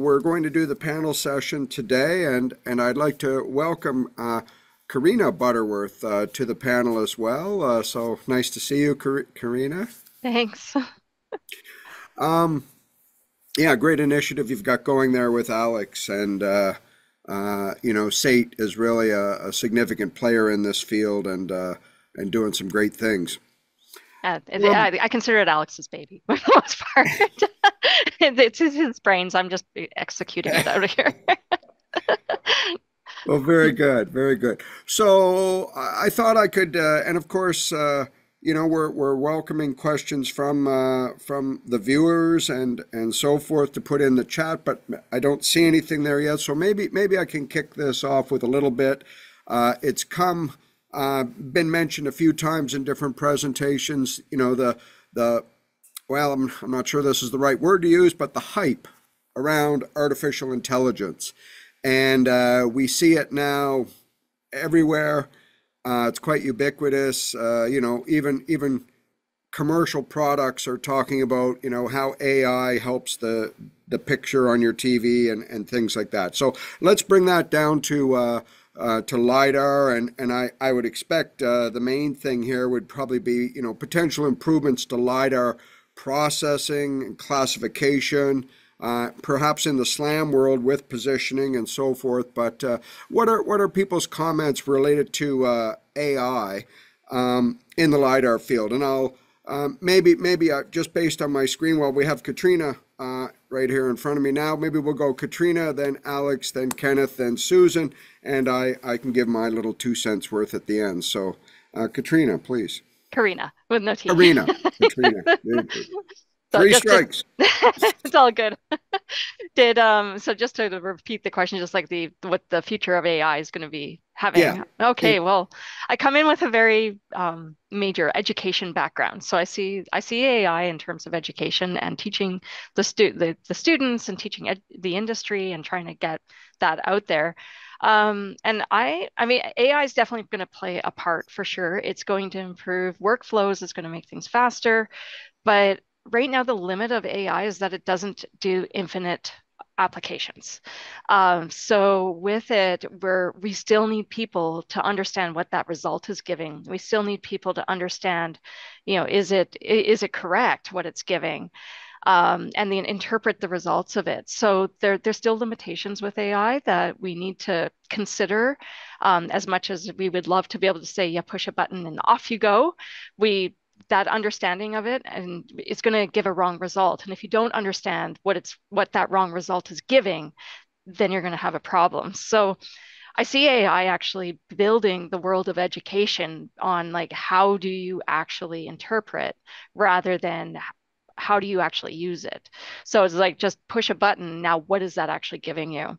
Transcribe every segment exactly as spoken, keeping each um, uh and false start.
we're going to do the panel session today, and, and I'd like to welcome uh, Carina Butterworth uh, to the panel as well. Uh, so nice to see you, Car Carina. Thanks. um, yeah, great initiative you've got going there with Alex, and uh, uh, you know, S A I T is really a, a significant player in this field, and uh, and doing some great things. Uh, um, I, I consider it Alex's baby for the most part. It's his brains. I'm just executing it out of here. Well, very good, very good. So I thought I could, uh, and of course, uh, you know, we're we're welcoming questions from uh, from the viewers and and so forth to put in the chat, but I don't see anything there yet. So maybe maybe I can kick this off with a little bit. Uh, it's come uh, been mentioned a few times in different presentations. You know, the the well, I'm I'm not sure this is the right word to use, but the hype around artificial intelligence. And uh, we see it now everywhere. Uh, it's quite ubiquitous. Uh, you know, even even commercial products are talking about, you know, how A I helps the the picture on your T V and and things like that. So let's bring that down to uh, uh, to LiDAR, and and I I would expect uh, the main thing here would probably be, you know, potential improvements to LiDAR processing and classification. Uh, perhaps in the SLAM world with positioning and so forth, but uh, what are what are people's comments related to uh, A I um, in the LiDAR field? And I'll um, maybe maybe I, just based on my screen, while we have Katrina uh, right here in front of me now, maybe we'll go Katrina, then Alex, then Kenneth, then Susan, and I I can give my little two cents worth at the end. So uh, Katrina, please. Carina with no T. Carina. Katrina. So Three strikes. To, it's all good. Did um so just to repeat the question, just like the what the future of A I is going to be having. Yeah. Okay, yeah. Well, I come in with a very um major education background, so I see I see A I in terms of education and teaching the stu the, the students and teaching ed the industry and trying to get that out there. Um, and I, I mean, A I is definitely going to play a part for sure. It's going to improve workflows. It's going to make things faster, but right now, the limit of A I is that it doesn't do infinite applications. Um, so with it, we're, we still need people to understand what that result is giving. We still need people to understand, you know, is it is it correct what it's giving? Um, and then interpret the results of it. So there, there's still limitations with A I that we need to consider. Um, as much as we would love to be able to say, yeah, push a button and off you go, we that understanding of it, and it's going to give a wrong result. And if you don't understand what it's what that wrong result is giving, then you're going to have a problem. So I see A I actually building the world of education on, like, how do you actually interpret rather than how do you actually use it? So it's like, just push a button. Now, what is that actually giving you?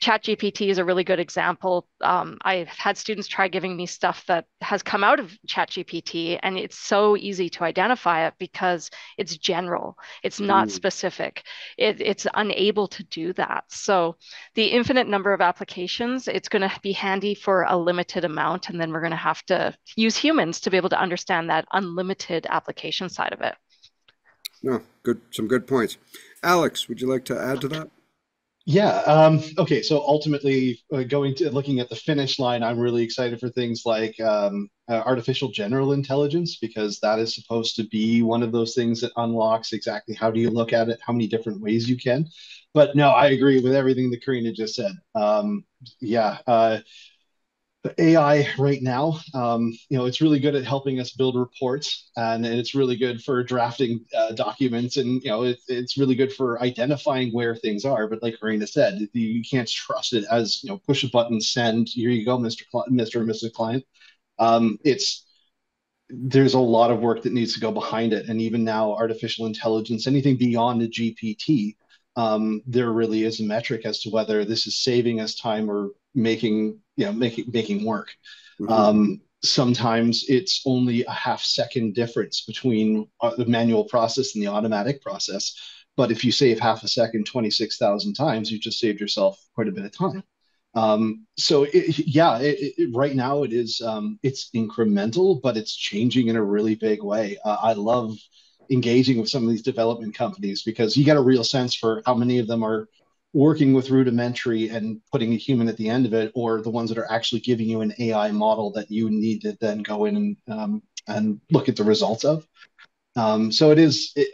ChatGPT is a really good example. Um, I've had students try giving me stuff that has come out of ChatGPT, and it's so easy to identify it because it's general. It's not mm. specific. It, it's unable to do that. So the infinite number of applications, it's going to be handy for a limited amount, and then we're going to have to use humans to be able to understand that unlimited application side of it. No, good. Some good points. Alex, would you like to add to that? Yeah. Um, okay. So ultimately, uh, going to looking at the finish line, I'm really excited for things like um, uh, artificial general intelligence, because that is supposed to be one of those things that unlocks exactly how do you look at it, how many different ways you can. But no, I agree with everything that Carina just said. Um, yeah. Uh, The A I right now, um, you know, it's really good at helping us build reports, and, and it's really good for drafting uh, documents, and, you know, it, it's really good for identifying where things are. But like Carina said, you can't trust it as, you know, push a button, send, here you go, Mister Cl Mister and Missus Client. Um, it's there's a lot of work that needs to go behind it, and even now, artificial intelligence, anything beyond the G P T, um, there really is a metric as to whether this is saving us time or making. You know, making making work. Mm-hmm. Um, sometimes it's only a half second difference between the manual process and the automatic process. But if you save half a second twenty-six thousand times, you just saved yourself quite a bit of time. Um, so it, yeah, it, it, right now it is um, it's incremental, but it's changing in a really big way. Uh, I love engaging with some of these development companies because you get a real sense for how many of them are working with rudimentary and putting a human at the end of it, or the ones that are actually giving you an A I model that you need to then go in and um, and look at the results of. Um, so it is, it,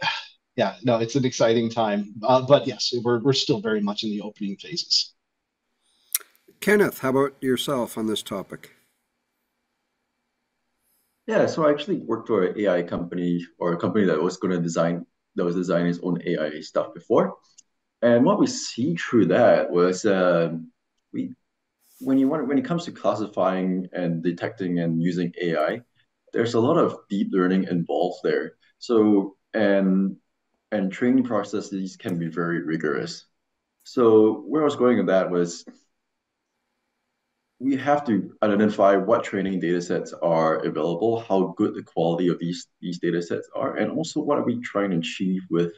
yeah, no, it's an exciting time. Uh, but yes, we're, we're still very much in the opening phases. Kenneth, how about yourself on this topic? Yeah, so I actually worked for an A I company, or a company that was going to design, that was designing its own A I stuff before. And what we see through that was uh, we, when you want, when it comes to classifying and detecting and using A I, there's a lot of deep learning involved there. So and and training processes can be very rigorous. So where I was going with that was, we have to identify what training data sets are available, how good the quality of these, these data sets are, and also what are we trying to achieve with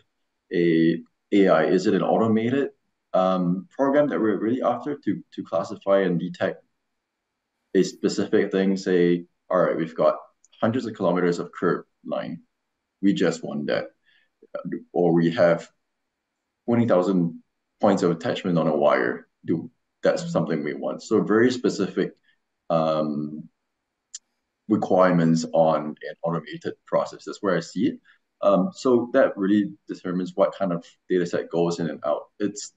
a A I? Is it an automated um, program that we're really after to, to classify and detect a specific thing? Say, all right, we've got hundreds of kilometers of curb line. We just want that. Or we have twenty thousand points of attachment on a wire. Do That's something we want. So very specific um, requirements on an automated process. That's where I see it. Um, so that really determines what kind of data set goes in and out. It's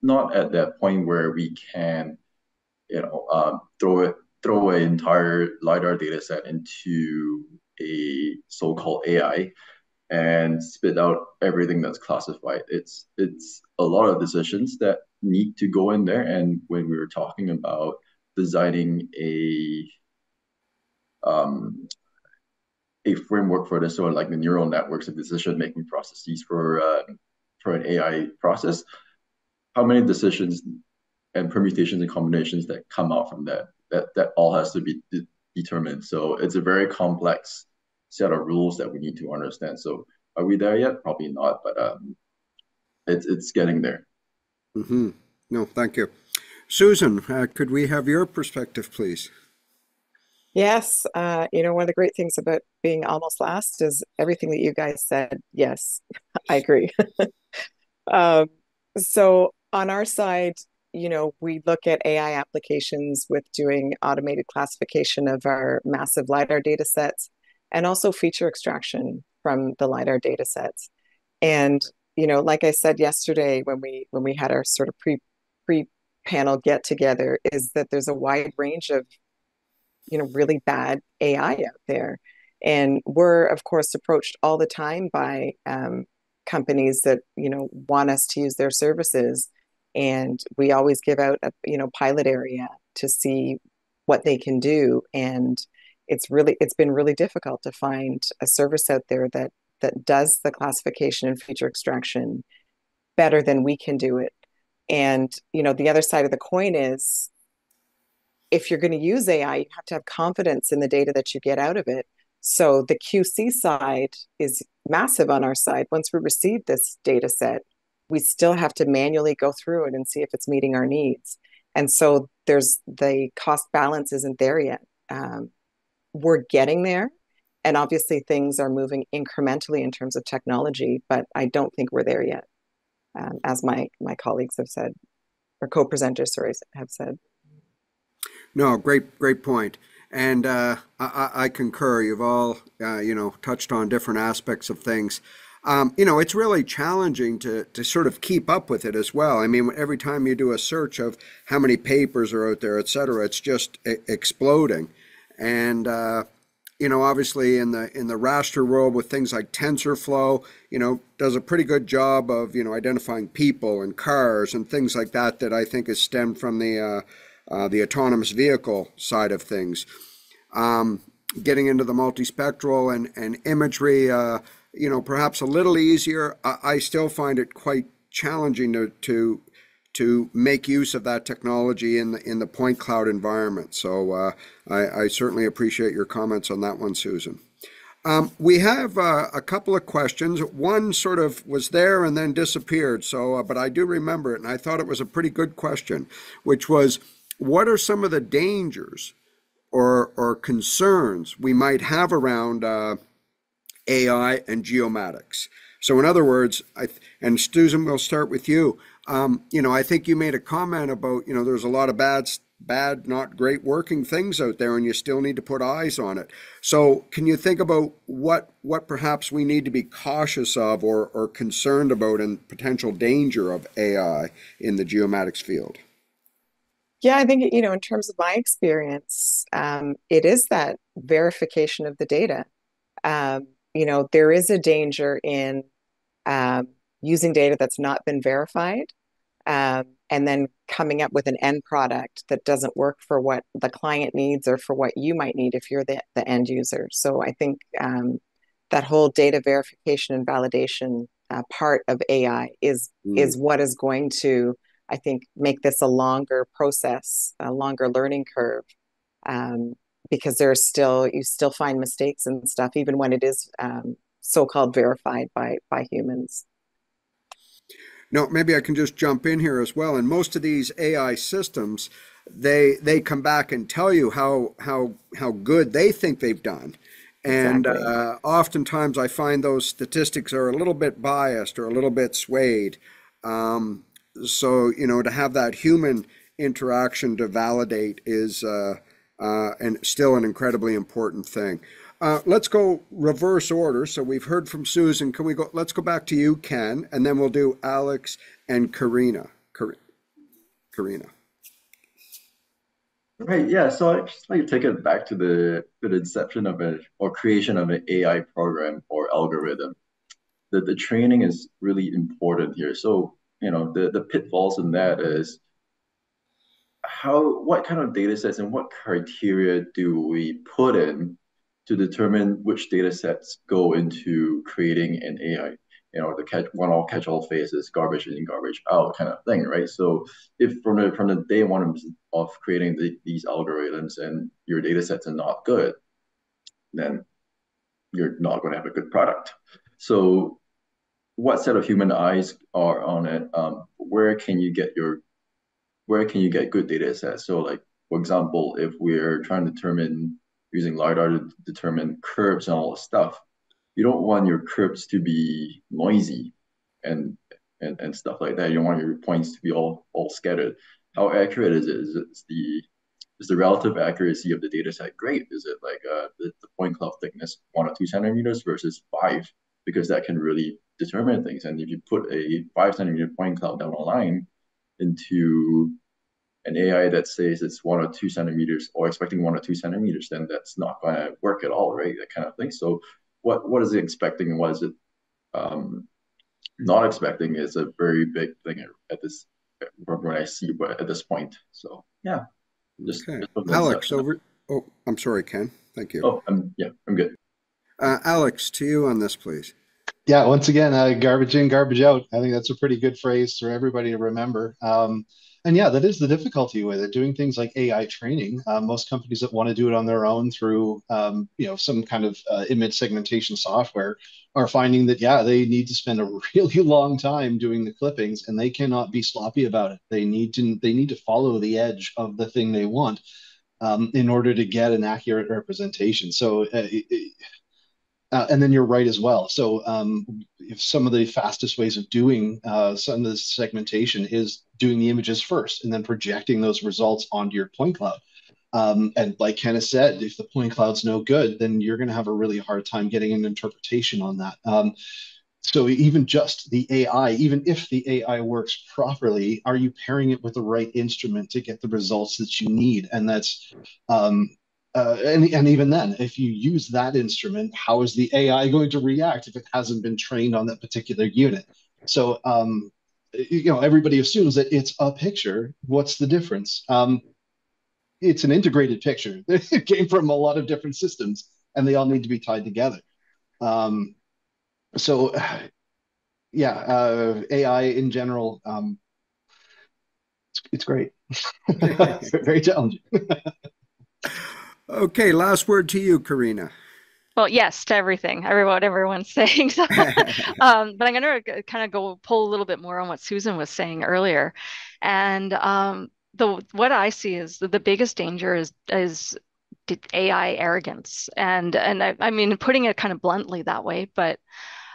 not at that point where we can, you know, um, throw it, throw an entire LiDAR data set into a so-called A I and spit out everything that's classified. It's it's a lot of decisions that need to go in there. And when we were talking about designing a um, a framework for this, or like the neural networks and decision-making processes for uh, for an A I process, how many decisions and permutations and combinations that come out from that, that, that all has to be de determined. So it's a very complex set of rules that we need to understand. So are we there yet? Probably not, but um, it's, it's getting there. Mm-hmm. No, thank you. Susan, uh, could we have your perspective, please? Yes. Uh, you know, one of the great things about being almost last is everything that you guys said. Yes, I agree. um, so on our side, you know, we look at A I applications with doing automated classification of our massive LiDAR data sets and also feature extraction from the LiDAR data sets. And you know, like I said yesterday when we when we had our sort of pre pre panel get together, is that there's a wide range of, you know, really bad A I out there, and we're of course approached all the time by um, companies that, you know, want us to use their services, and we always give out a, you know, pilot area to see what they can do, and it's really it's been really difficult to find a service out there that. that does the classification and feature extraction better than we can do it. And, you know, the other side of the coin is, if you're going to use A I, you have to have confidence in the data that you get out of it. So the Q C side is massive on our side. Once we receive this data set, we still have to manually go through it and see if it's meeting our needs. And so there's the cost balance isn't there yet. Um, we're getting there. And obviously things are moving incrementally in terms of technology, but I don't think we're there yet, um, as my, my colleagues have said, or co-presenters, sorry, have said. No, great, great point. And uh, I, I concur. You've all, uh, you know, touched on different aspects of things. Um, you know, it's really challenging to, to sort of keep up with it as well. I mean, every time you do a search of how many papers are out there, et cetera, it's just exploding. And, uh, you know, obviously in the in the raster world with things like TensorFlow, you know, does a pretty good job of, you know, identifying people and cars and things like that, that I think is stemmed from the uh, uh, the autonomous vehicle side of things. Um, getting into the multispectral and, and imagery, uh, you know, perhaps a little easier. I, I still find it quite challenging to, to to make use of that technology in the, in the point cloud environment. So uh, I, I certainly appreciate your comments on that one, Susan. Um, we have uh, a couple of questions. One sort of was there and then disappeared, so uh, but I do remember it, and I thought it was a pretty good question, which was, what are some of the dangers or, or concerns we might have around uh, A I and geomatics? So in other words, I, and Susan, we'll start with you. Um, you know, I think you made a comment about, you know, there's a lot of bad, bad, not great working things out there, and you still need to put eyes on it. So can you think about what, what perhaps we need to be cautious of or, or concerned about in potential danger of A I in the geomatics field? Yeah, I think, you know, in terms of my experience, um, it is that verification of the data. Um, you know, there is a danger in um, using data that's not been verified um, and then coming up with an end product that doesn't work for what the client needs or for what you might need if you're the, the end user. So I think um, that whole data verification and validation uh, part of A I is, mm. is what is going to, I think, make this a longer process, a longer learning curve, um, because there's still, you still find mistakes and stuff, even when it is um, so-called verified by, by humans. No, maybe I can just jump in here as well. And most of these A I systems, they they come back and tell you how how how good they think they've done. And exactly. uh, oftentimes I find those statistics are a little bit biased or a little bit swayed. Um, so, you know, to have that human interaction to validate is uh, uh, and still an incredibly important thing. Uh, let's go reverse order. So we've heard from Susan. Can we go? Let's go back to you, Ken, and then we'll do Alex and Carina. Car Carina. Right. Yeah. So I'd just like to take it back to the, to the inception of a or creation of an A I program or algorithm. The the training is really important here. So you know the the pitfalls in that is how what kind of data sets and what criteria do we put in to determine which data sets go into creating an A I, you know, the catch one all catch all phases, garbage in, garbage out kind of thing, right? So if from the from the day one of creating the, these algorithms and your data sets are not good, then you're not going to have a good product. So what set of human eyes are on it? Um, where can you get your where can you get good data sets? So like for example, if we're trying to determine using LiDAR to determine curves and all this stuff, you don't want your curves to be noisy and, and and stuff like that. You don't want your points to be all all scattered. How accurate is it? Is it is the is the relative accuracy of the data set great? Is it like uh, the, the point cloud thickness one or two centimeters versus five? Because that can really determine things. And if you put a five centimeter point cloud down a line into an A I that says it's one or two centimeters or expecting one or two centimeters, then that's not going to work at all, right? That kind of thing. So what, what is it expecting and what is it um, not expecting is a very big thing at, at this, when I see what, at this point. So yeah. Just, okay. just Alex, over. Oh, I'm sorry, Ken. Thank you. Oh, I'm, yeah, I'm good. Uh, Alex, to you on this, please. Yeah, once again, uh, garbage in, garbage out. I think that's a pretty good phrase for everybody to remember. Um, And yeah, that is the difficulty with it. Doing things like A I training, uh, most companies that want to do it on their own through, um, you know, some kind of uh, image segmentation software are finding that, yeah, they need to spend a really long time doing the clippings and they cannot be sloppy about it. They need to, they need to follow the edge of the thing they want um, in order to get an accurate representation. So, uh, it, Uh, and then you're right as well. So um, if some of the fastest ways of doing uh, some of this segmentation is doing the images first and then projecting those results onto your point cloud. Um, and like Kenneth said, if the point cloud's no good, then you're going to have a really hard time getting an interpretation on that. Um, so even just the A I, even if the A I works properly, are you pairing it with the right instrument to get the results that you need? And that's... Um, Uh, and, and even then, if you use that instrument, how is the A I going to react if it hasn't been trained on that particular unit? So, um, you know, everybody assumes that it's a picture. What's the difference? Um, it's an integrated picture. It came from a lot of different systems, and they all need to be tied together. Um, so, yeah, uh, A I in general, um, it's great. It's very challenging. Okay, last word to you, Carina. Well, yes, to everything, what everyone's saying. So, um, but I'm going to kind of go pull a little bit more on what Susan was saying earlier. And um, the what I see is the, the biggest danger is is A I arrogance. And and I, I mean, putting it kind of bluntly that way, but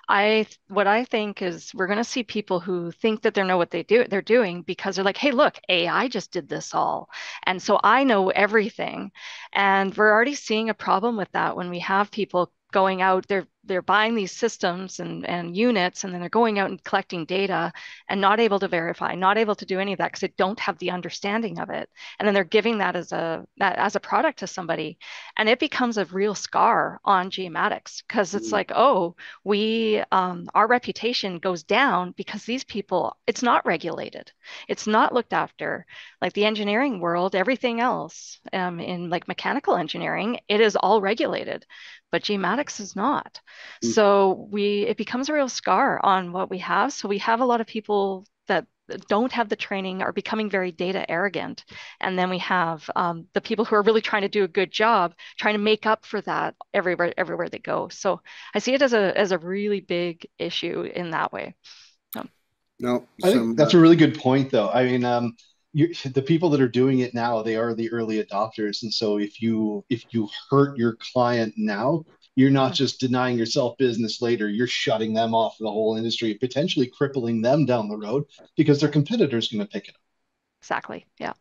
I what I think is we're going to see people who think that they know what they do they're doing because they're like, hey, look, A I just did this all, and so I know everything. And we're already seeing a problem with that when we have people going out, they're they're buying these systems and, and units, and then they're going out and collecting data and not able to verify, not able to do any of that because they don't have the understanding of it. And then they're giving that as a that, as a product to somebody. And it becomes a real scar on Geomatics because it's mm. like, oh, we um, our reputation goes down because these people, it's not regulated. It's not looked after. Like the engineering world, everything else um, in like mechanical engineering, it is all regulated, but Geomatics is not. So we it becomes a real scar on what we have. So we have a lot of people that don't have the training are becoming very data arrogant. And then we have um, the people who are really trying to do a good job, trying to make up for that everywhere everywhere they go. So I see it as a as a really big issue in that way. Um, no, I think that's a really good point, though. I mean, um, you, the people that are doing it now, they are the early adopters. And so if you if you hurt your client now, you're not just denying yourself business later, you're shutting them off the whole industry, potentially crippling them down the road because their competitor's going to pick it up. Exactly, yeah.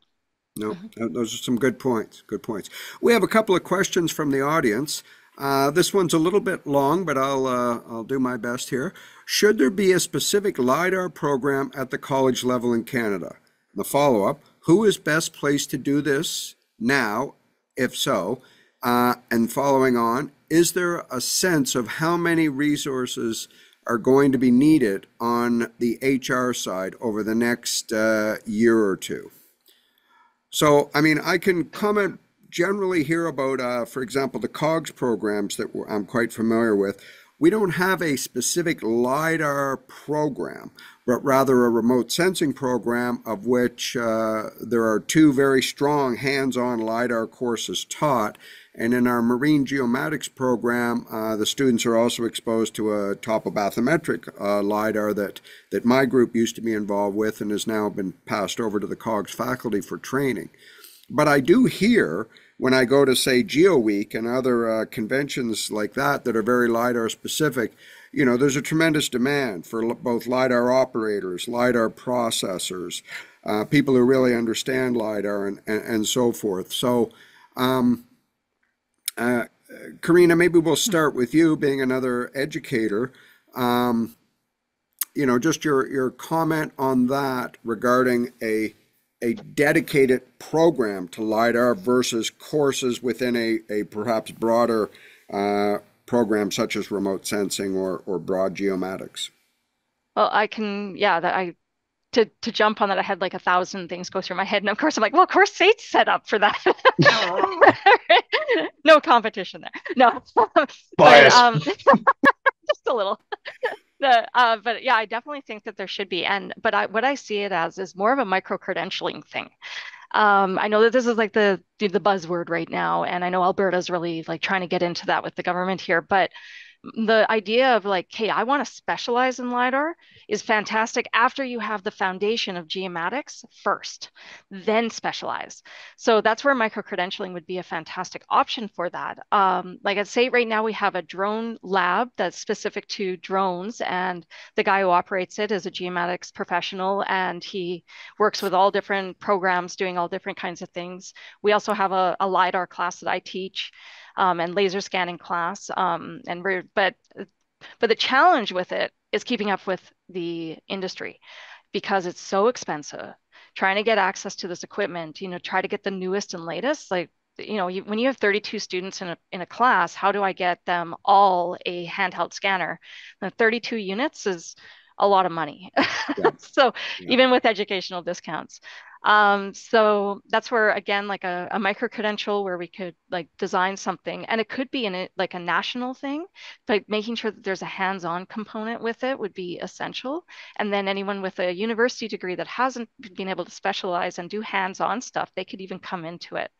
No, those are some good points, good points. We have a couple of questions from the audience. Uh, this one's a little bit long, but I'll, uh, I'll do my best here. Should there be a specific LiDAR program at the college level in Canada? The follow-up, who is best placed to do this now, if so? Uh, and following on, is there a sense of how many resources are going to be needed on the H R side over the next uh, year or two? So, I mean, I can comment generally here about, uh, for example, the COGS programs that I'm quite familiar with. We don't have a specific LiDAR program, but rather a remote sensing program of which uh, there are two very strong hands-on LiDAR courses taught. And in our marine geomatics program, uh, the students are also exposed to a topobathymetric uh, LiDAR that, that my group used to be involved with and has now been passed over to the COGS faculty for training. But I do hear, when I go to, say, Geo Week and other uh, conventions like that that are very LiDAR specific, you know, there's a tremendous demand for both LiDAR operators, LiDAR processors, uh, people who really understand LiDAR and, and, and so forth. So, um, uh, Carina, maybe we'll start with you being another educator. Um, you know, just your, your comment on that regarding a a dedicated program to LiDAR versus courses within a, a perhaps broader uh, program such as remote sensing or, or broad geomatics? Well, I can, yeah, that I To, to jump on that, I had like a thousand things go through my head. And of course, I'm like, well, of course, SAIT's set up for that. No, no competition there. No. Bias. But, um, just a little. The, uh, but yeah, I definitely think that there should be. And but I, what I see it as is more of a micro-credentialing thing. Um, I know that this is like the, the the buzzword right now. And I know Alberta's really like trying to get into that with the government here. But the idea of like, hey, I want to specialize in LiDAR is fantastic after you have the foundation of geomatics first, then specialize. So that's where micro-credentialing would be a fantastic option for that. Um, like I'd say right now we have a drone lab that's specific to drones, and the guy who operates it is a geomatics professional, and he works with all different programs doing all different kinds of things. We also have a, a LiDAR class that I teach. Um, and laser scanning class, um, and we're, but but the challenge with it is keeping up with the industry because it's so expensive. Trying to get access to this equipment, you know, try to get the newest and latest. Like, you know, you, when you have thirty-two students in a in a class, how do I get them all a handheld scanner? And thirty-two units is a lot of money. Yeah. So yeah. Even with educational discounts. Um, so that's where, again, like a, a micro-credential where we could like design something, and it could be in a, like a national thing, but making sure that there's a hands-on component with it would be essential. And then anyone with a university degree that hasn't been able to specialize and do hands-on stuff, they could even come into it.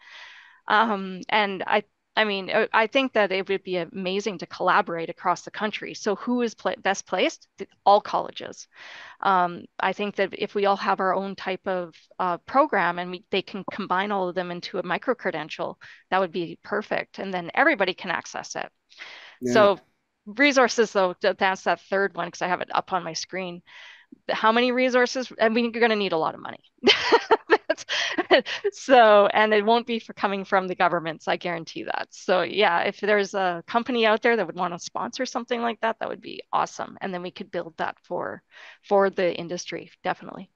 Um, and I I mean, I think that it would be amazing to collaborate across the country. So who is pl- best placed? All colleges. Um, I think that if we all have our own type of uh, program and we, they can combine all of them into a micro-credential, that would be perfect. And then everybody can access it. Yeah. So resources, though, that's that third one, because I have it up on my screen. How many resources? I mean, you're going to need a lot of money. So, and it won't be for coming from the governments, I guarantee that. So yeah, if there's a company out there that would want to sponsor something like that, that would be awesome. And then we could build that for, for the industry, definitely.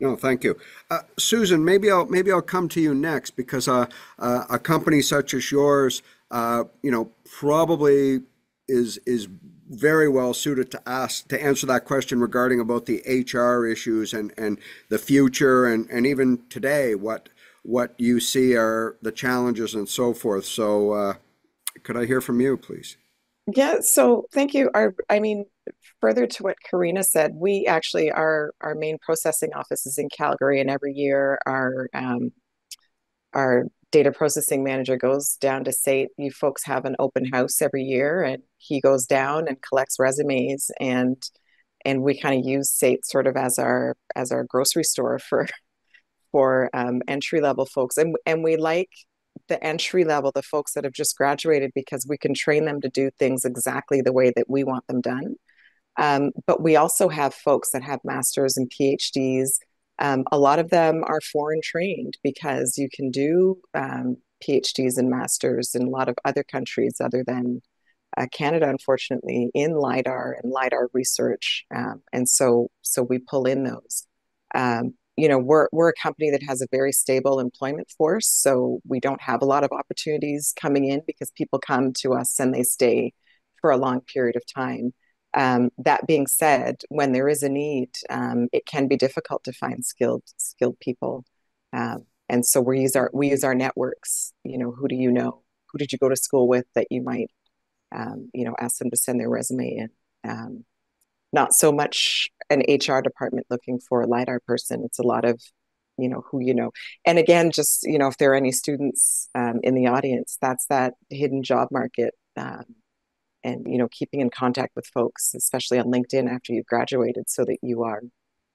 No, thank you. Uh, Susan, maybe I'll, maybe I'll come to you next, because uh, uh, a company such as yours, uh, you know, probably is, is very well suited to ask, to answer that question regarding about the H R issues and, and the future and, and even today, what, what you see are the challenges and so forth. So uh, could I hear from you, please? Yeah, so thank you. Our, I mean, further to what Carina said, we actually, our, our main processing office is in Calgary, and every year our, um, our data processing manager goes down to SAIT. You folks have an open house every year, and he goes down and collects resumes, and and we kind of use SAIT sort of as our as our grocery store for for um, entry level folks, and and we like the entry level, the folks that have just graduated, because we can train them to do things exactly the way that we want them done. Um, but we also have folks that have masters and PhDs. Um, a lot of them are foreign trained, because you can do um, PhDs and masters in a lot of other countries other than uh, Canada, unfortunately, in LiDAR and LiDAR research. Um, and so so we pull in those. Um, you know, we're, we're a company that has a very stable employment force, so we don't have a lot of opportunities coming in, because people come to us and they stay for a long period of time. Um, that being said, when there is a need, um, it can be difficult to find skilled skilled people, um, and so we use our we use our networks. You know, who do you know? Who did you go to school with that you might, um, you know, ask them to send their resume in? Um, not so much an H R department looking for a LiDAR person. It's a lot of, you know, who you know. And again, just, you know, if there are any students um, in the audience, that's that hidden job market. Um, And, you know, keeping in contact with folks, especially on LinkedIn after you've graduated, so that you are,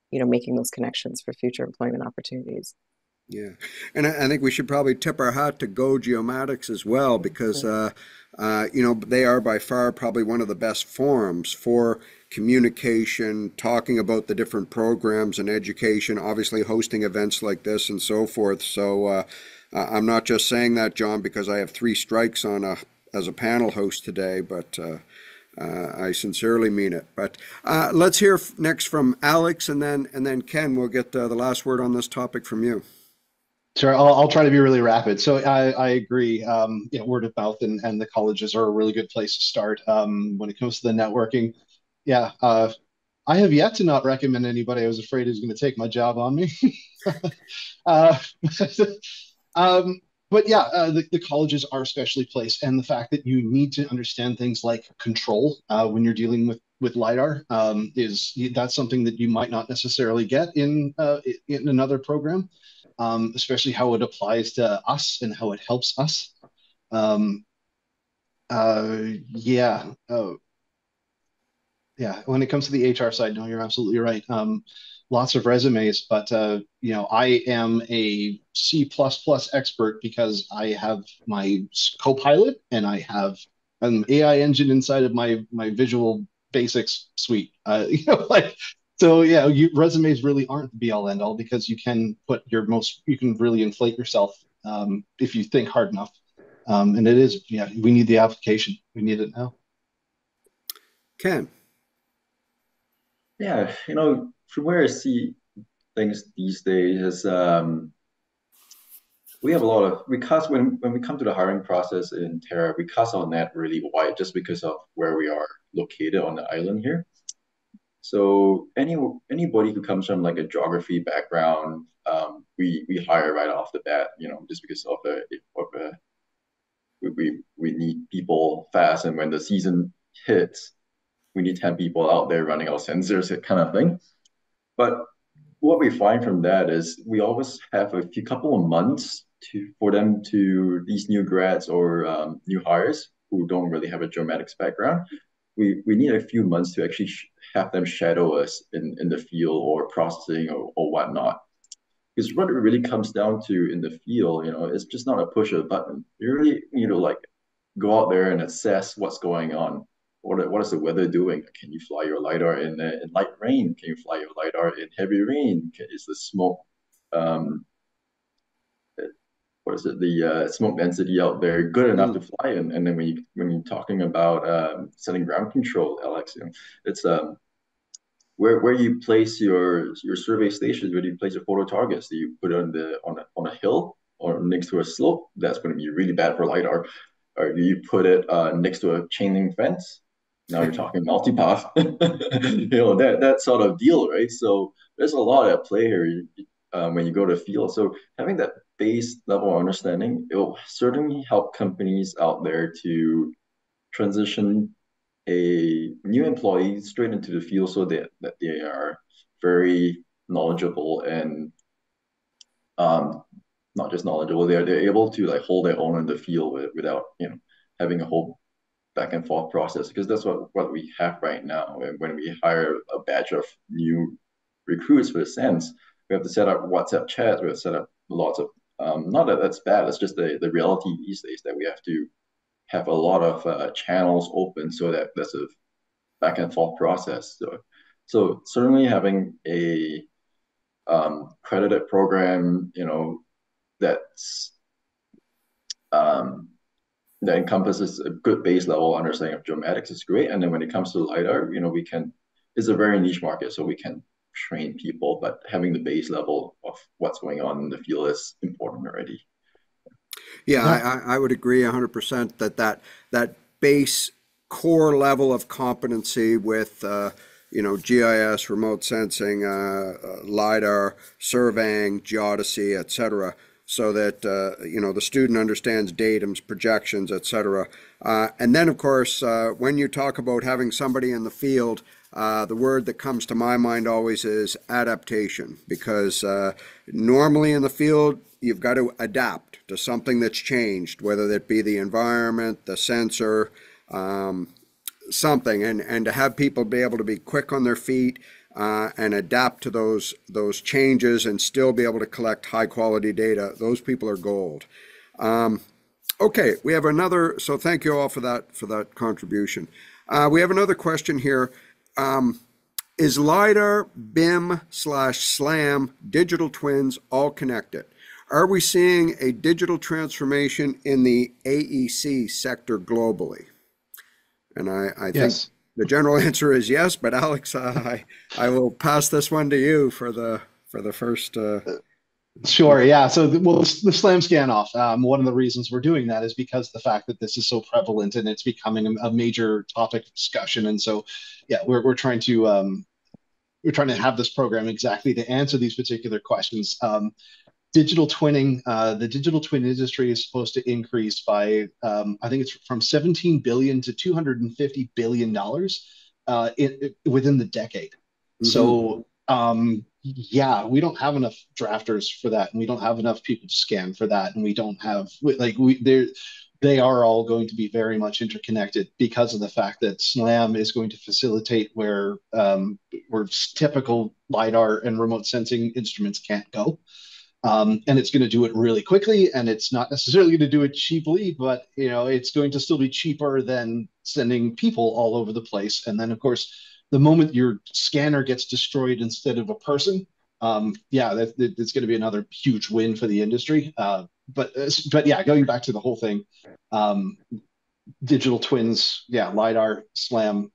you know, making those connections for future employment opportunities. Yeah. And I, I think we should probably tip our hat to GoGeomatics as well, because, uh, uh, you know, they are by far probably one of the best forums for communication, talking about the different programs and education, obviously hosting events like this and so forth. So uh, I'm not just saying that, John, because I have three strikes on a as a panel host today, but uh, uh, I sincerely mean it. But uh, let's hear next from Alex, and then and then Ken, we'll get uh, the last word on this topic from you. Sure, I'll, I'll try to be really rapid. So I, I agree, um, you know, word of mouth and, and the colleges are a really good place to start um, when it comes to the networking. Yeah, uh, I have yet to not recommend anybody I was afraid is going to take my job on me. uh, um, But yeah, uh, the, the colleges are a specially placed, and the fact that you need to understand things like control uh, when you're dealing with with LiDAR um, is that's something that you might not necessarily get in uh, in another program, um, especially how it applies to us and how it helps us. Um, uh, yeah, uh, yeah. When it comes to the H R side, no, you're absolutely right. Um, Lots of resumes, but uh, you know, I am a C plus plus expert because I have my Copilot and I have an A I engine inside of my my Visual Basics suite. Uh, you know, like so, yeah. You, resumes really aren't the be all end all, because you can put your most, you can really inflate yourself um, if you think hard enough. Um, and it is, yeah, we need the application. We need it now. Ken. Yeah, you know. From where I see things these days is um, we have a lot of, we cast, when, when we come to the hiring process in Terra, we cast our net really wide just because of where we are located on the island here. So any anybody who comes from like a geography background, um, we, we hire right off the bat, you know, just because of a, of a we, we, we need people fast, and when the season hits, we need ten people out there running our sensors, that kind of thing. But what we find from that is we always have a few couple of months to for them to these new grads or um, new hires who don't really have a geomatics background. We we need a few months to actually sh have them shadow us in, in the field or processing or, or whatnot. Because what it really comes down to in the field, you know, it's just not a push of a button. You really need to like go out there and assess what's going on. what, what is the weather doing? Can you fly your LiDAR in, uh, in light rain? Can you fly your LiDAR in heavy rain? Can, is the smoke, um, what is it, the uh, smoke density out there good enough mm. to fly in? And then when, you, when you're talking about um, setting ground control, Alex, you know, it's um, where, where you place your, your survey stations, where do you place your photo targets? Do you put it on, the, on, a, on a hill or next to a slope? That's going to be really bad for LiDAR. Or do you put it uh, next to a chain link fence? Now you're talking multipath, you know, that, that sort of deal, right? So there's a lot at play here um, when you go to field. So having that base level of understanding, it will certainly help companies out there to transition a new employee straight into the field so that, that they are very knowledgeable and um, not just knowledgeable, they're, they're able to like hold their own in the field with, without, you know, having a whole back and forth process, because that's what, what we have right now. And when we hire a batch of new recruits for a sense, we have to set up WhatsApp chats, we have to set up lots of, um, not that that's bad, it's just the, the reality these days that we have to have a lot of uh, channels open so that that's a back and forth process. So, so certainly having a um, credited program, you know, that's um, that encompasses a good base level understanding of geomatics is great. And then when it comes to LiDAR, you know, we can, it's a very niche market, so we can train people, but having the base level of what's going on in the field is important already. Yeah, I, I would agree one hundred percent that, that that base core level of competency with, uh, you know, G I S, remote sensing, uh, uh, LiDAR, surveying, geodesy, et cetera, so that, uh, you know, the student understands datums, projections, et cetera. Uh, and then, of course, uh, when you talk about having somebody in the field, Uh, the word that comes to my mind always is adaptation, because uh, normally in the field, you've got to adapt to something that's changed, whether that be the environment, the sensor, um, something, and, and to have people be able to be quick on their feet uh, and adapt to those, those changes and still be able to collect high quality data, those people are gold. Um, okay, we have another, so thank you all for that, for that contribution. Uh, we have another question here. Um, is LiDAR, B I M slash SLAM, digital twins all connected? Are we seeing a digital transformation in the A E C sector globally? And I, I yes. think the general answer is yes, but Alex, I, I will pass this one to you for the, for the first. Uh... Sure, yeah. So the, well, the SLAM scan-off, um, one of the reasons we're doing that is because of the fact that this is so prevalent and it's becoming a, a major topic of discussion. And so yeah, we're we're trying to um, we're trying to have this program exactly to answer these particular questions. Um, digital twinning, uh, the digital twin industry is supposed to increase by um, I think it's from seventeen billion dollars to two hundred fifty billion dollars uh, in, in, within the decade. Mm-hmm. So um, yeah, we don't have enough drafters for that, and we don't have enough people to scan for that, and we don't have like we there. They are all going to be very much interconnected because of the fact that SLAM is going to facilitate where um, where typical LiDAR and remote sensing instruments can't go. Um, and it's going to do it really quickly, and it's not necessarily going to do it cheaply, but you know it's going to still be cheaper than sending people all over the place. And then, of course, the moment your scanner gets destroyed instead of a person, um, yeah, that, that, that's going to be another huge win for the industry. Uh, But, but yeah, going back to the whole thing, um, digital twins, yeah, LiDAR, SLAM,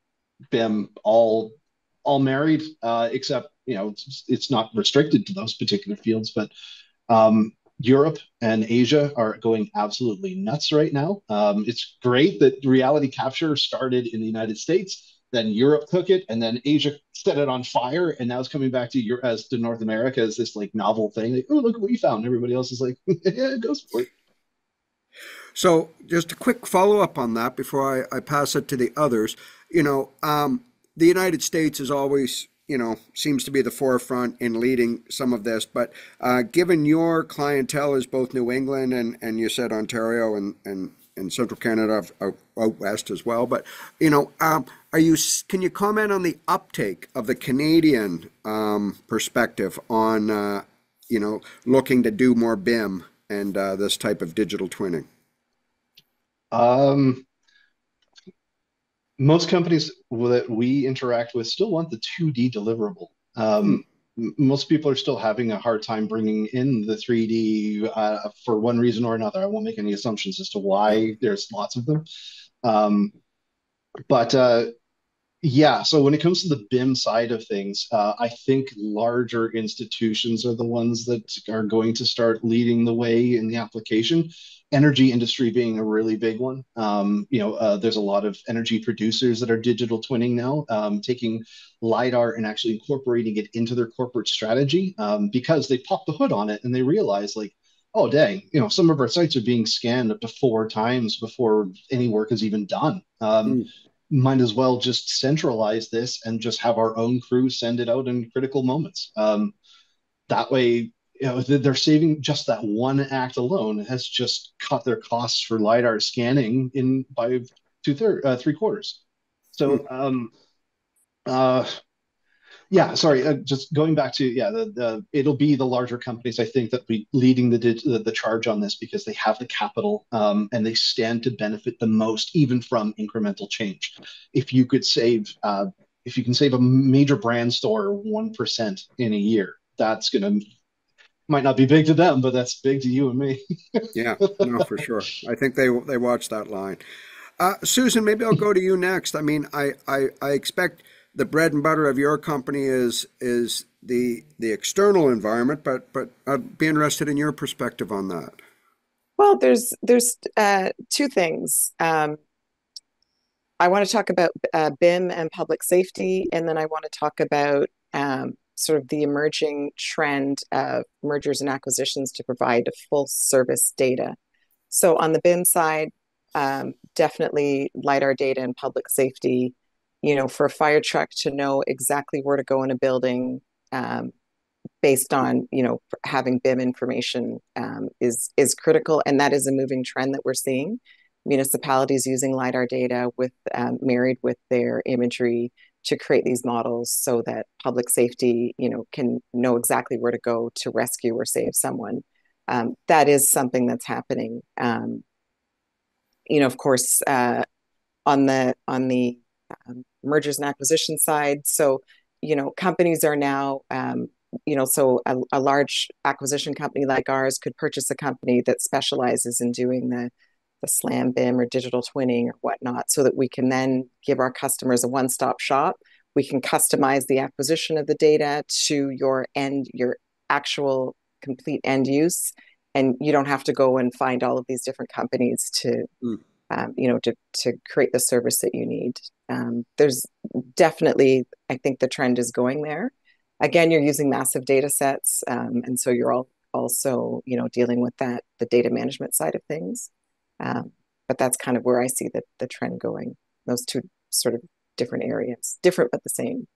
B I M, all all married, uh, except, you know, it's, it's not restricted to those particular fields. But um, Europe and Asia are going absolutely nuts right now. Um, it's great that reality capture started in the United States, then Europe took it, and then Asia set it on fire, and now it's coming back to your as to North America as this like novel thing. Like, oh, look what we found! Everybody else is like, yeah, go for it. So, just a quick follow up on that before I, I pass it to the others. You know, um, the United States is always, you know, seems to be the forefront in leading some of this. But uh, given your clientele is both New England and and you said Ontario and and. in central Canada, out, out west as well. But, you know, um, are you, can you comment on the uptake of the Canadian um, perspective on, uh, you know, looking to do more B I M and uh, this type of digital twinning? Um, most companies that we interact with still want the two D deliverable. Um, most people are still having a hard time bringing in the three D uh, for one reason or another. I won't make any assumptions as to why. There's lots of them. Um, but uh, yeah, so when it comes to the B I M side of things, uh, I think larger institutions are the ones that are going to start leading the way in the application. Energy industry being a really big one. Um, you know, uh, there's a lot of energy producers that are digital twinning now, um, taking LiDAR and actually incorporating it into their corporate strategy um, because they pop the hood on it and they realize, like, oh, dang, you know, some of our sites are being scanned up to four times before any work is even done. Um, mm. Might as well just centralize this and just have our own crew send it out in critical moments. Um, that way, you know, they're saving just that one act alone has just cut their costs for LiDAR scanning in by two third, uh, three quarters. So, mm. um, uh, yeah, sorry, uh, just going back to, yeah, the, the it'll be the larger companies, I think, that be leading the, the the charge on this because they have the capital um, and they stand to benefit the most, even from incremental change. If you could save, uh, if you can save a major brand store one percent in a year, that's going to, might not be big to them, but that's big to you and me. Yeah, no, for sure. I think they they watch that line. Uh, Susan, maybe I'll go to you next. I mean, I, I I expect the bread and butter of your company is is the the external environment, but but I'd be interested in your perspective on that. Well, there's there's uh, two things. Um, I want to talk about uh, B I M and public safety, and then I want to talk about Um, sort of the emerging trend of mergers and acquisitions to provide full service data. So on the B I M side, um, definitely LiDAR data and public safety, you know, for a fire truck to know exactly where to go in a building um, based on, you know, having B I M information um, is, is critical. And that is a moving trend that we're seeing. Municipalities using LiDAR data with um, married with their imagery to create these models so that public safety, you know, can know exactly where to go to rescue or save someone. Um, that is something that's happening. Um, you know, of course, uh, on the on the um, mergers and acquisition side. So, you know, companies are now, um, you know, so a, a large acquisition company like ours could purchase a company that specializes in doing the the SLAM B I M or digital twinning or whatnot, so that we can then give our customers a one-stop shop. We can customize the acquisition of the data to your end, your actual complete end use, and you don't have to go and find all of these different companies to, mm. um, you know, to to create the service that you need. Um, there's definitely, I think, the trend is going there. Again, you're using massive data sets, um, and so you're all also, you know, dealing with that, the data management side of things. Um, but that's kind of where I see the, the trend going, those two sort of different areas, different but the same.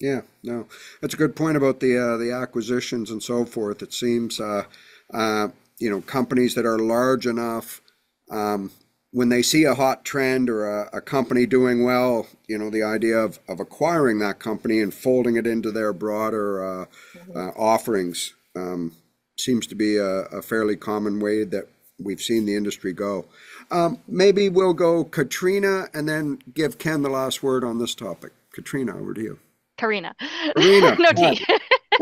Yeah, no, that's a good point about the uh, the acquisitions and so forth. It seems, uh, uh, you know, companies that are large enough, um, when they see a hot trend or a, a company doing well, you know, the idea of, of acquiring that company and folding it into their broader uh, mm-hmm. uh, offerings um, seems to be a, a fairly common way that we've seen the industry go. Um, maybe we'll go Katrina and then give Ken the last word on this topic. Katrina, over to you. Carina. Carina. No T.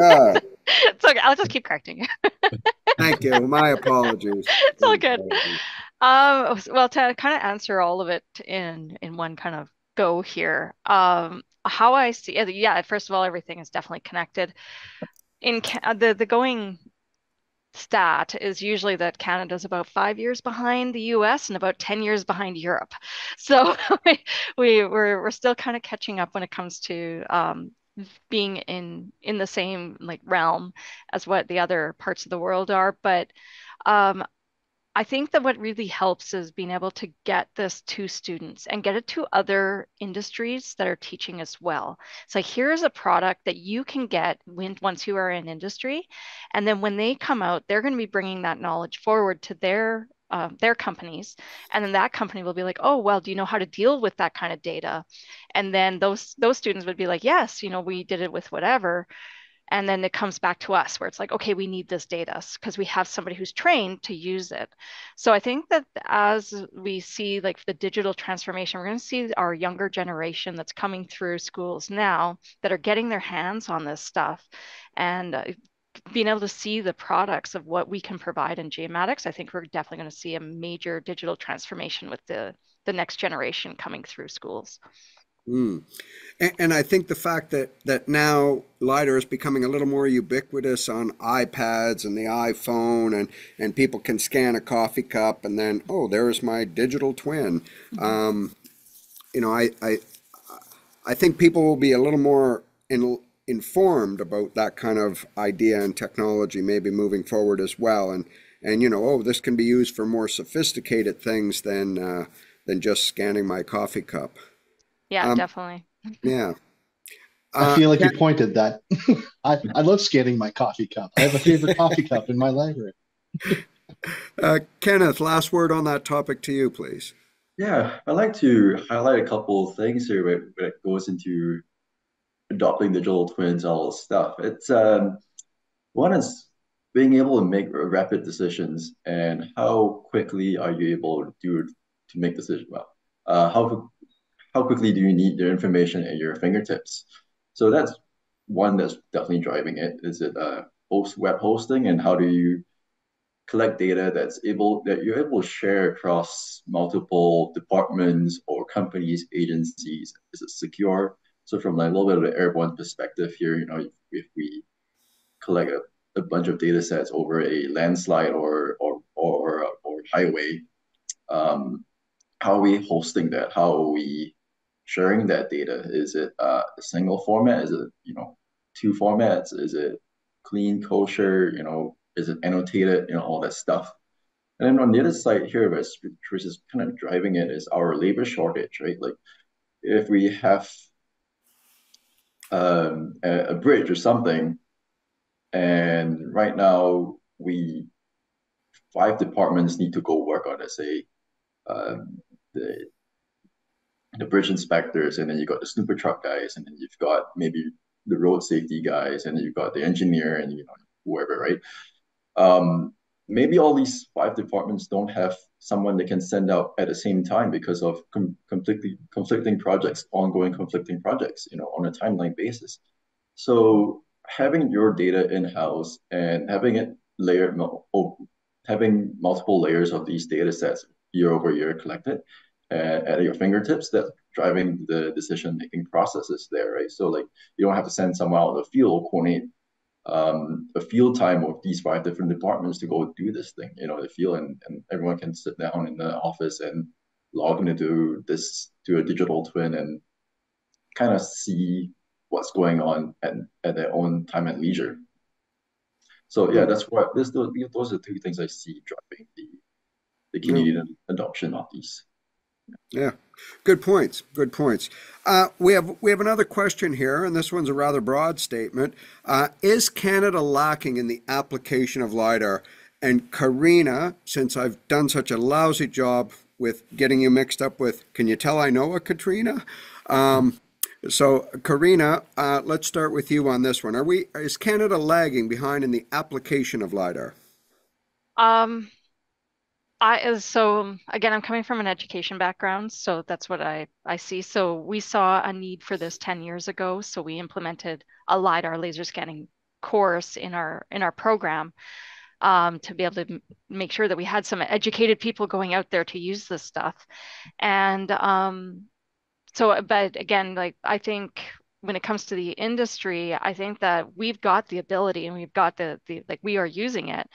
Uh, it's okay. I'll just keep correcting you. Thank you. My apologies. It's all good. Um, well, to kind of answer all of it in, in one kind of go here, um, how I see it, yeah, first of all, everything is definitely connected. In the, the going stat is usually that Canada's about five years behind the U S and about ten years behind Europe. So we, we're, we're still kind of catching up when it comes to um, being in, in the same like realm as what the other parts of the world are. But um, I think that what really helps is being able to get this to students and get it to other industries that are teaching as well. So here's a product that you can get when, once you are in industry. And then when they come out, they're going to be bringing that knowledge forward to their uh, their companies. And then that company will be like, oh, well, do you know how to deal with that kind of data? And then those, those students would be like, yes, you know, we did it with whatever. And then it comes back to us where it's like, okay, we need this data because we have somebody who's trained to use it. So I think that as we see like the digital transformation, we're going to see our younger generation that's coming through schools now that are getting their hands on this stuff and uh, being able to see the products of what we can provide in geomatics. I think we're definitely going to see a major digital transformation with the, the next generation coming through schools. Mm. And, and I think the fact that, that now LiDAR is becoming a little more ubiquitous on iPads and the iPhone, and, and people can scan a coffee cup and then, oh, there's my digital twin. Mm-hmm. Um, you know, I, I, I think people will be a little more in, informed about that kind of idea and technology maybe moving forward as well. And, and you know, oh, this can be used for more sophisticated things than, uh, than just scanning my coffee cup. Yeah, um, definitely. Yeah. Uh, I feel like yeah. you pointed that. I, I love scanning my coffee cup. I have a favorite coffee cup in my library. uh, Kenneth, last word on that topic to you, please. Yeah, I'd like to highlight a couple of things here when, when it goes into adopting digital twins, all this stuff. It's um, one is being able to make rapid decisions, and how quickly are you able to do, to make decisions? Well, uh, how How quickly do you need the information at your fingertips? So that's one that's definitely driving it. Is it uh, host web hosting, and how do you collect data that's able that you're able to share across multiple departments or companies, agencies? Is it secure? So from like a little bit of the airborne perspective here, you know, if, if we collect a, a bunch of data sets over a landslide or or or, or highway, um, how are we hosting that? How are we sharing that data? Is it uh, a single format? Is it, you know, two formats? Is it clean, kosher? You know, is it annotated? You know, all that stuff. And then on the other side here, which is kind of driving it, is our labor shortage, right? Like if we have um, a, a bridge or something, and right now we, five departments need to go work on it, say um, the the bridge inspectors, and then you've got the snooper truck guys, and then you've got maybe the road safety guys, and then you've got the engineer, and you know, whoever, right? Um, maybe all these five departments don't have someone they can send out at the same time because of com completely conflicting projects, ongoing conflicting projects, you know, on a timeline basis. So having your data in-house and having it layered, having multiple layers of these data sets year over year collected, at your fingertips, that's driving the decision-making processes there, right? So like, you don't have to send someone out of the field, coordinate um, a field time of these five different departments to go do this thing, you know, the field, and, and everyone can sit down in the office and log into this, to a digital twin, and kind of see what's going on at, at their own time and leisure. So yeah, that's what, this, those are the two things I see driving the, the Canadian yeah. adoption of these. Yeah, good points. Good points. Uh, we have we have another question here, and this one's a rather broad statement. Uh, is Canada lacking in the application of LiDAR? And Carina, since I've done such a lousy job with getting you mixed up with, can you tell I know a Katrina? Um, so Carina, uh, let's start with you on this one. Are we is Canada lagging behind in the application of LiDAR? Um. I, so again, I'm coming from an education background, so that's what I, I see. So we saw a need for this ten years ago. So we implemented a LiDAR laser scanning course in our in our program um, to be able to make sure that we had some educated people going out there to use this stuff. And um, so, but again, like I think when it comes to the industry, I think that we've got the ability and we've got the, the like we are using it.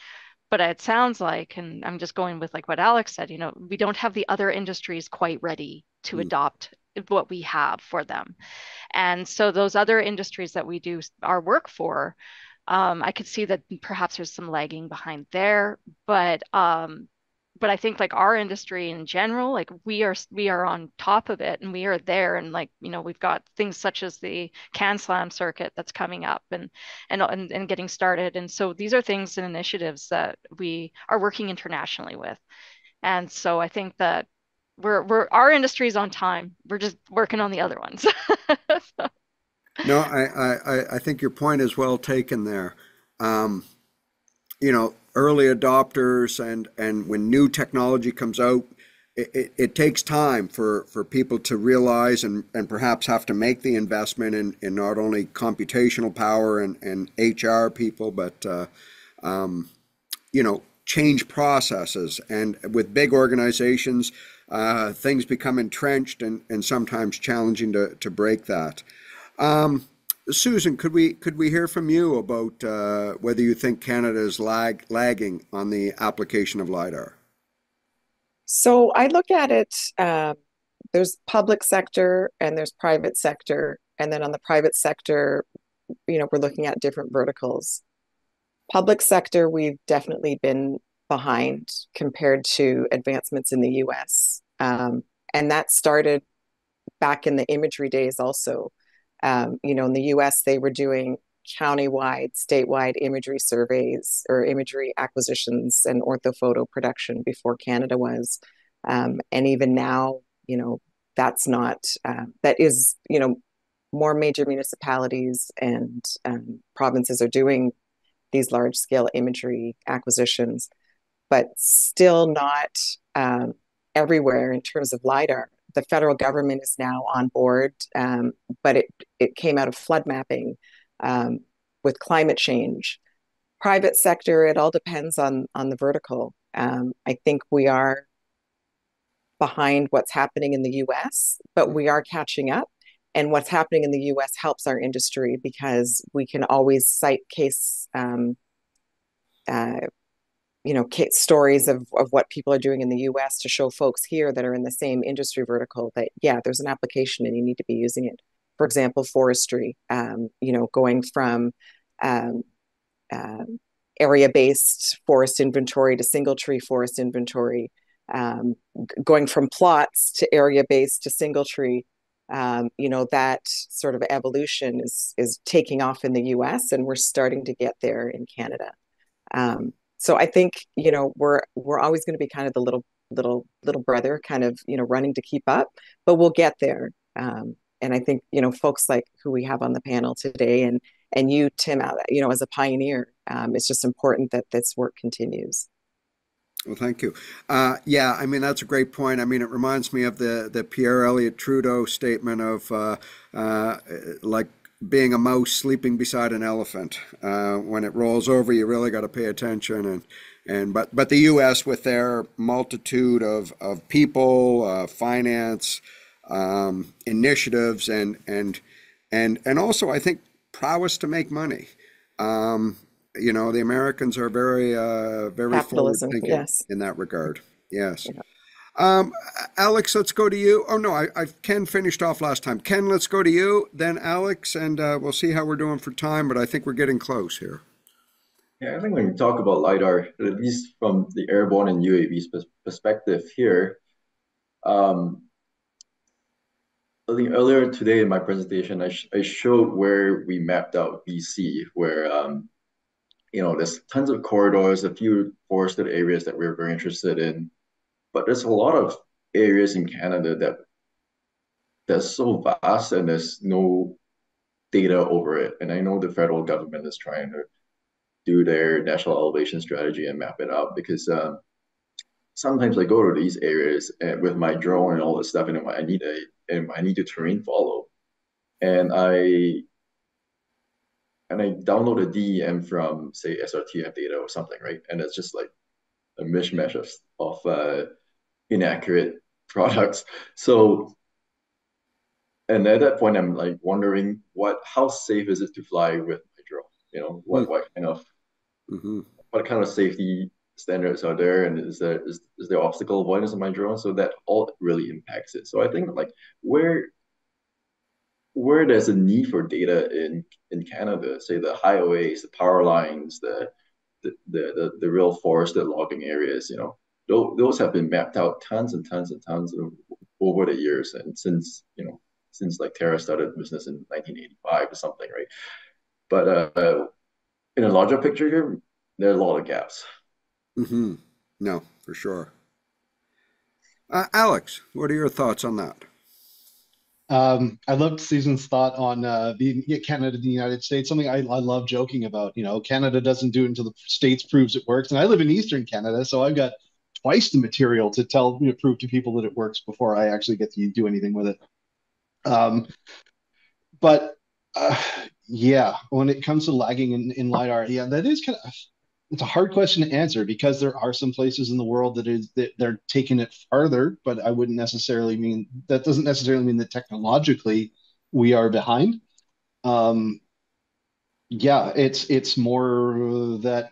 But it sounds like, and I'm just going with like what Alex said, you know, we don't have the other industries quite ready to mm. adopt what we have for them. And so those other industries that we do our work for, um, I could see that perhaps there's some lagging behind there, but um, but I think like our industry in general, like we are we are on top of it and we are there, and like, you know, we've got things such as the CanSlam circuit that's coming up and, and and and getting started. And so these are things and initiatives that we are working internationally with. And so I think that we're we're our industry is on time. We're just working on the other ones. So. No, I, I, I think your point is well taken there. Um, you know, early adopters and, and when new technology comes out, it, it, it takes time for, for people to realize and, and perhaps have to make the investment in, in not only computational power and, and H R people, but, uh, um, you know, change processes. And with big organizations, uh, things become entrenched and, and sometimes challenging to, to break that. Um, Susan, could we could we hear from you about uh, whether you think Canada is lag, lagging on the application of LiDAR? So I look at it, uh, there's public sector and there's private sector. And then on the private sector, you know, we're looking at different verticals. Public sector, we've definitely been behind compared to advancements in the U S. Um, and that started back in the imagery days also. Um, you know, in the U S, they were doing countywide, statewide imagery surveys or imagery acquisitions and orthophoto production before Canada was. Um, and even now, you know, that's not, uh, that is, you know, more major municipalities and um, provinces are doing these large scale imagery acquisitions, but still not um, everywhere in terms of LiDAR. The federal government is now on board, um, but it, it came out of flood mapping um, with climate change. Private sector, it all depends on, on the vertical. Um, I think we are behind what's happening in the U S, but we are catching up. And what's happening in the U S helps our industry because we can always cite case, um, uh, you know, case stories of, of what people are doing in the U S to show folks here that are in the same industry vertical that, yeah, there's an application and you need to be using it. For example, forestry, um, you know, going from um, uh, area-based forest inventory to single tree forest inventory, um, going from plots to area-based to single tree. Um, you know, that sort of evolution is is taking off in the U S and we're starting to get there in Canada. Um, so I think, you know, we're we're always going to be kind of the little little little brother kind of, you know, running to keep up, but we'll get there. Um, and I think, you know, folks like who we have on the panel today and and you, Tim, you know, as a pioneer, um, it's just important that this work continues. Well, thank you. Uh, yeah, I mean, that's a great point. I mean, it reminds me of the, the Pierre Elliott Trudeau statement of uh, uh, like being a mouse sleeping beside an elephant. Uh, when it rolls over, you really got to pay attention. And, and but, but the U S with their multitude of, of people, uh, finance, um, initiatives, and, and, and, and also, I think, prowess to make money. Um, You know, the Americans are very, uh, very forward-thinking, yes, in that regard. Yes. Yeah. Um, Alex, let's go to you. Oh, no, I, I Ken finished off last time. Ken, let's go to you, then Alex, and uh, we'll see how we're doing for time, but I think we're getting close here. Yeah, I think when we talk about LiDAR, at least from the airborne and U A V's perspective here, um, I think earlier today in my presentation, I, sh I showed where we mapped out B C, where... Um, you know, there's tons of corridors, a few forested areas that we're very interested in, but there's a lot of areas in Canada that that's so vast and there's no data over it. And I know the federal government is trying to do their national elevation strategy and map it out because um, sometimes I go to these areas and with my drone and all this stuff, and I need a and I need to terrain follow, and I. And I download a D E M from, say, S R T M data or something, right? And it's just like a mishmash of, of uh, inaccurate products. So, and at that point, I'm like wondering what, how safe is it to fly with my drone? You know, what, mm-hmm. what kind of, mm-hmm. what kind of safety standards are there? And is there, is, is there obstacle avoidance in my drone? So that all really impacts it. So I think like where, where there's a need for data in in Canada, say the highways, the power lines, the the the, the real forested logging areas, you know, those, those have been mapped out tons and tons and tons of, over the years, and since you know since like Terra started business in nineteen eighty-five or something, right? But uh, in a larger picture here, there are a lot of gaps. Mm-hmm. No, for sure. Uh, Alex, what are your thoughts on that? Um, I loved Susan's thought on uh, the Canada and the United States, something I, I love joking about. You know, Canada doesn't do it until the States proves it works. And I live in Eastern Canada, so I've got twice the material to tell, you know, prove to people that it works before I actually get to do anything with it. Um, but uh, yeah, when it comes to lagging in, in LiDAR, yeah, that is kind of, it's a hard question to answer, because there are some places in the world that is that they're taking it farther, but I wouldn't necessarily mean, that doesn't necessarily mean that technologically we are behind. Um, yeah, it's it's more that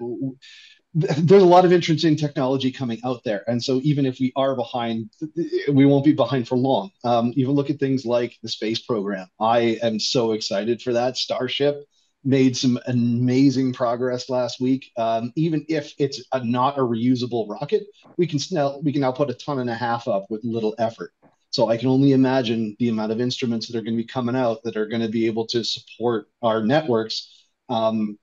there's a lot of interesting technology coming out there, and so even if we are behind, we won't be behind for long. Um, even look at things like the space program. I am so excited for that. Starship made some amazing progress last week. Um, even if it's a, not a reusable rocket, we can now we can now put a ton and a half up with little effort. So I can only imagine the amount of instruments that are going to be coming out that are going to be able to support our networks um,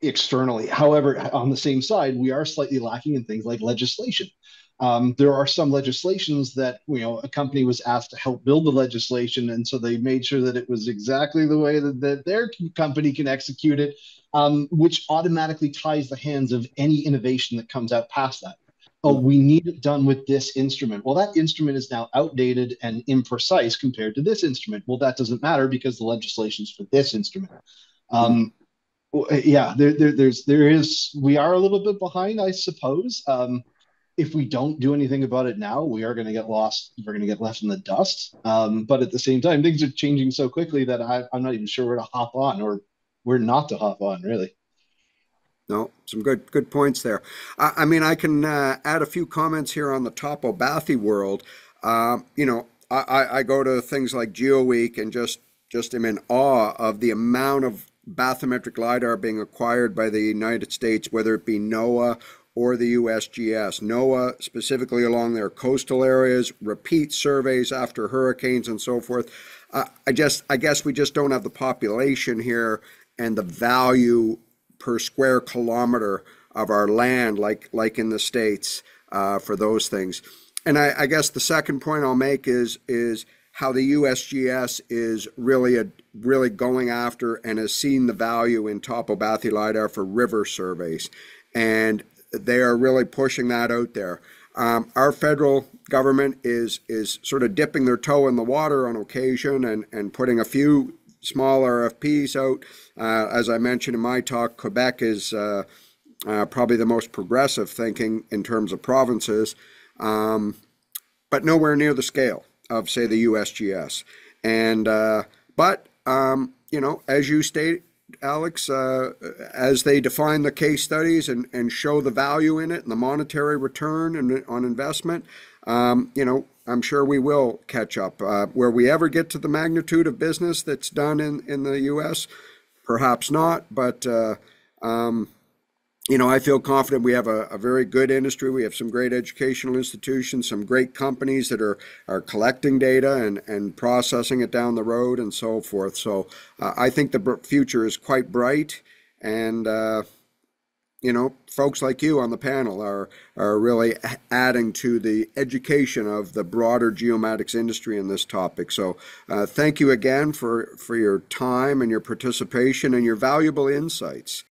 externally. However, on the same side, we are slightly lacking in things like legislation. Um, there are some legislations that, you know, a company was asked to help build the legislation, and so they made sure that it was exactly the way that, that their company can execute it, um, which automatically ties the hands of any innovation that comes out past that. Oh, we need it done with this instrument. Well, that instrument is now outdated and imprecise compared to this instrument. Well, that doesn't matter because the legislation's for this instrument. Um, yeah, there, there, there's, there is, we are a little bit behind, I suppose. Um, If we don't do anything about it now, we are going to get lost. We're going to get left in the dust. Um, but at the same time, things are changing so quickly that I, I'm not even sure where to hop on or where not to hop on, really. No, some good good points there. I, I mean, I can uh, add a few comments here on the topobathy world. Um, you know, I, I, I go to things like Geo Week and just, just am in awe of the amount of bathymetric LiDAR being acquired by the United States, whether it be NOAA or the U S G S. NOAA, specifically along their coastal areas, repeat surveys after hurricanes and so forth. Uh, I just, I guess we just don't have the population here and the value per square kilometer of our land like, like in the States uh, for those things. And I, I guess the second point I'll make is, is how the U S G S is really, a, really going after and has seen the value in topobathy LiDAR for river surveys. And they are really pushing that out there. Um, our federal government is is sort of dipping their toe in the water on occasion and, and putting a few small R F Ps out. Uh, as I mentioned in my talk, Quebec is uh, uh, probably the most progressive thinking in terms of provinces, um, but nowhere near the scale of, say, the U S G S. And uh, but, um, you know, as you stated, Alex, uh, as they define the case studies and, and show the value in it and the monetary return and on investment, um, you know, I'm sure we will catch up. Uh, where we ever get to the magnitude of business that's done in, in the U S, perhaps not, but, uh, um, you know, I feel confident we have a, a very good industry. We have some great educational institutions, some great companies that are, are collecting data and, and processing it down the road and so forth. So uh, I think the future is quite bright. And, uh, you know, folks like you on the panel are, are really adding to the education of the broader geomatics industry in this topic. So uh, thank you again for, for your time and your participation and your valuable insights.